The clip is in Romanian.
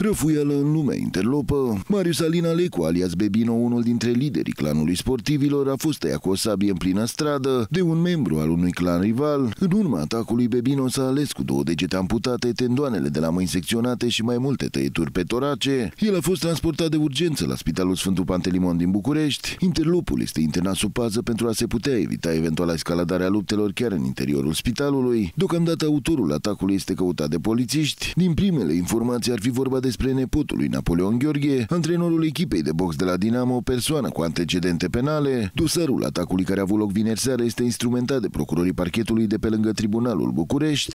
Răfuială în lumea interlopă, Marius Alin Alecu, alias Bebino, unul dintre liderii clanului sportivilor, a fost tăiat cu o sabie în plină stradă de un membru al unui clan rival. În urma atacului, Bebino s-a ales cu două degete amputate, tendoanele de la mâini secționate și mai multe tăieturi pe torace. El a fost transportat de urgență la Spitalul Sfântul Pantelimon din București. Interlopul este internat sub pază pentru a se putea evita eventuala escaladare a luptelor chiar în interiorul spitalului. Deocamdată autorul atacului este căutat de polițiști. Din primele informații ar fi vorba despre nepotul lui Napoleon Gheorghe, antrenorul echipei de box de la Dinamo, persoană cu antecedente penale. Dosarul atacului, care a avut loc vineri seară, este instrumentat de procurorii parchetului de pe lângă Tribunalul București.